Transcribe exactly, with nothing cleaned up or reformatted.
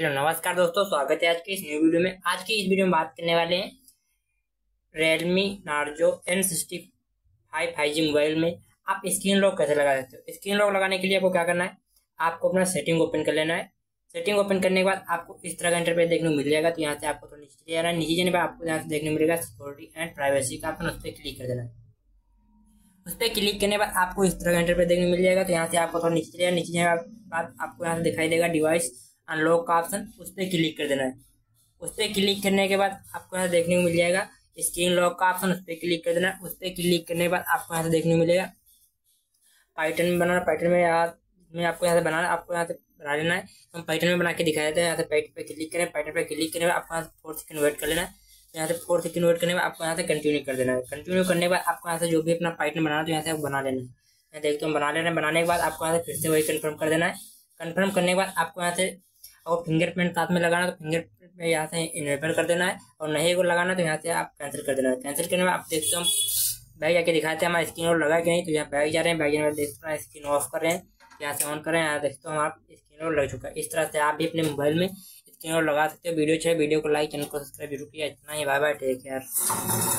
Hello नमस्कार दोस्तों, स्वागत है आज की इस न्यू वीडियो में। आज की इस वीडियो में बात करने वाले हैं Realme Narzo N sixty five five G mobile में आप स्क्रीन लॉक कैसे लगा सकते हो। स्क्रीन लॉक लगाने के लिए आपको क्या करना है, आपको अपना सेटिंग ओपन कर लेना है। सेटिंग ओपन करने के बाद आपको इस तरह का इंटरफेस देखने को मिल जाएगा। तो यहाँ से आपको थोड़ा नीचे जाना है, नीचे जाने पर आपको यहाँ से देखने को मिलेगा सिक्योरिटी एंड प्राइवेसी का, आपने उस पर क्लिक कर देना है। उस पर क्लिक करने के बाद आपको इस तरह का इंटरफेस देखने को मिल जाएगा। तो यहाँ से आपको थोड़ा नीचे जाना, नीचे जाने के बाद आपको यहाँ से दिखाई देगा डिवाइस अनलॉक का ऑप्शन, उस पर क्लिक कर देना है। उस पर क्लिक करने के बाद आपको यहाँ से देखने को मिल जाएगा स्क्रीन लॉक का ऑप्शन, उस पर क्लिक कर देना है। उस पर क्लिक करने के बाद आपको यहाँ से देखने को मिलेगा पैटर्न बनाना, पैटर्न में यहाँ में आपको यहाँ से बनाना, आपको यहाँ से बना लेना है। हम पैटर्न में बना के दिखा देते हैं। यहाँ से पैटर्न पर क्लिक करें, पैटर्न पर क्लिक करने पर आपको यहाँ से फोर सेकंड वेट कर लेना है। यहाँ से फोर सेकंड वेट करने पर आपको यहाँ से कंटिन्यू कर देना है। कंटिन्यू करने के बाद आपको यहाँ से जो भी अपना पैटर्न बनाना है तो यहाँ से बना लेना है। यहाँ देखते हम बना ले रहे हैं। बनाने के बाद आपको यहाँ से फिर से वही कन्फर्म कर देना है। कन्फर्म करने के बाद आपको यहाँ से और फिंगरप्रिंट साथ में लगाना है तो फिंगरप्रिंट में यहाँ से इनेबल कर देना है, और नहीं को लगाना तो यहाँ से आप कैंसिल कर देना है। कैंसिल करने में आप देखते हम बैग जाके दिखाते हैं हमारा स्क्रीन और लगा के नहीं, तो यहाँ बैग जा रहे हैं, बैग जाने में देखते हैं स्क्रीन ऑफ कर रहे हैं, यहाँ से ऑन कर रहे हैं। यहाँ देखते हम आप स्क्रीन और लग चुका है। इस तरह से आप भी अपने मोबाइल में स्क्रीन और लगा सकते हो। वीडियो अच्छा है, वीडियो को लाइक, चैनल को सब्सक्राइब जरूर किया। इतना ही, बाय बाय, टेक केयर।